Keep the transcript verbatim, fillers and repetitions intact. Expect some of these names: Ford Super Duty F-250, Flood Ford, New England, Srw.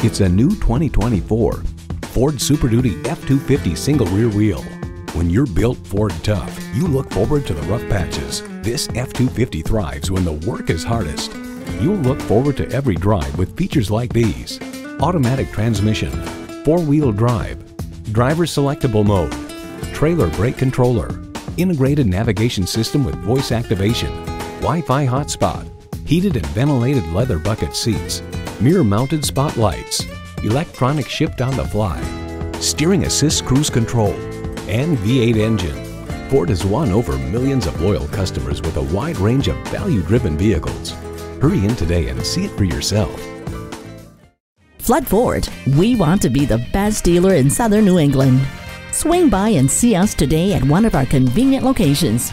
It's a new twenty twenty-four Ford Super Duty F two fifty single rear wheel. When you're built Ford tough, you look forward to the rough patches. This F two fifty thrives when the work is hardest. You'll look forward to every drive with features like these: automatic transmission, four-wheel drive, driver selectable mode, trailer brake controller, integrated navigation system with voice activation, Wi-Fi hotspot, heated and ventilated leather bucket seats, mirror-mounted spotlights, electronic shift on the fly, steering assist cruise control, and V eight engine. Ford has won over millions of loyal customers with a wide range of value-driven vehicles. Hurry in today and see it for yourself. Flood Ford, we want to be the best dealer in Southern New England. Swing by and see us today at one of our convenient locations.